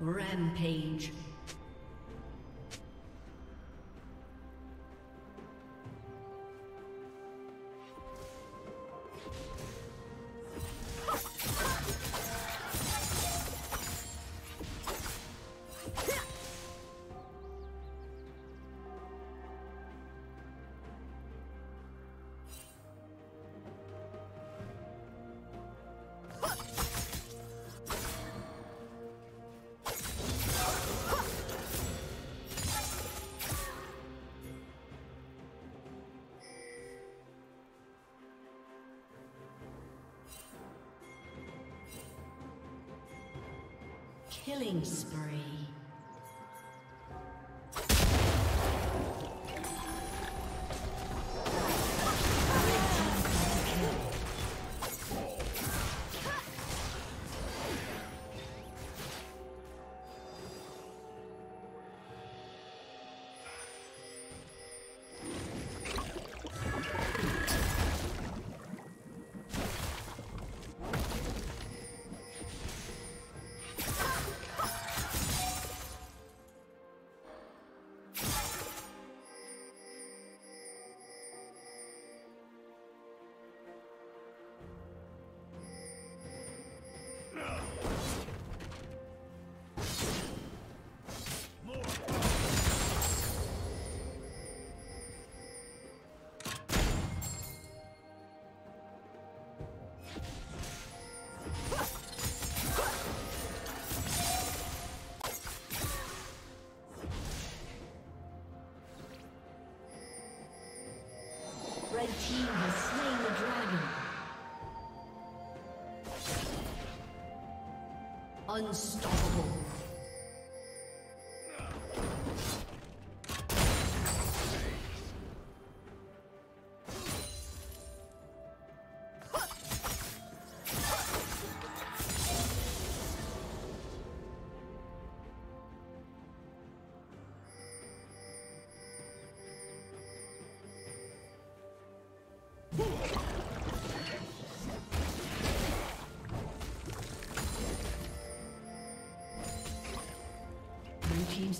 Rampage. Killing spree. The team has slain the dragon. Unstoppable. Team's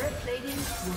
Turret plating will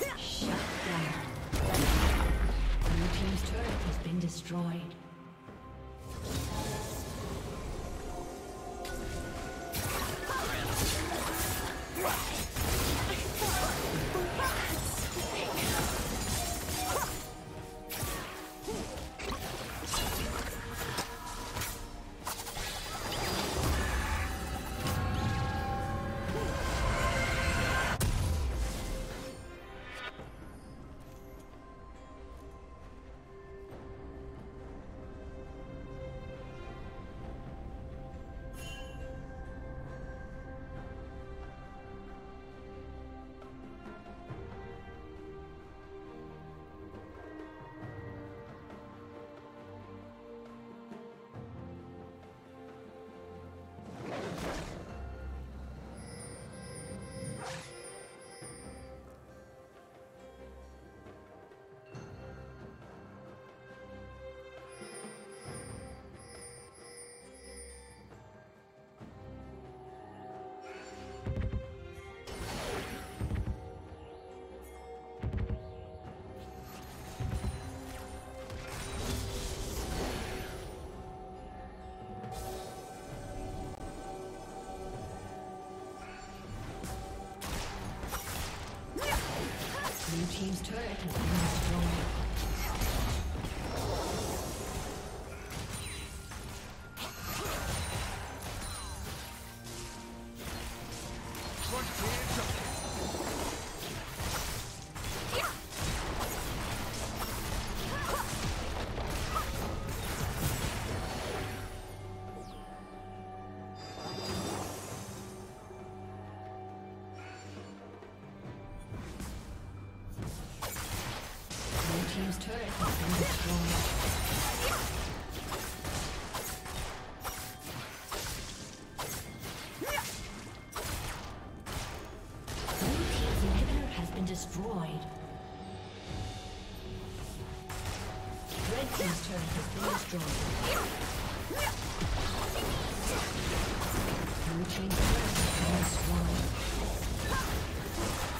Shut down. Blue team's turret has been destroyed. Team's turret has been destroyed. Team's turret has been destroyed. Blue team's inhibitor has been destroyed. Red team's turret has been destroyed. Blue team's turret has been destroyed.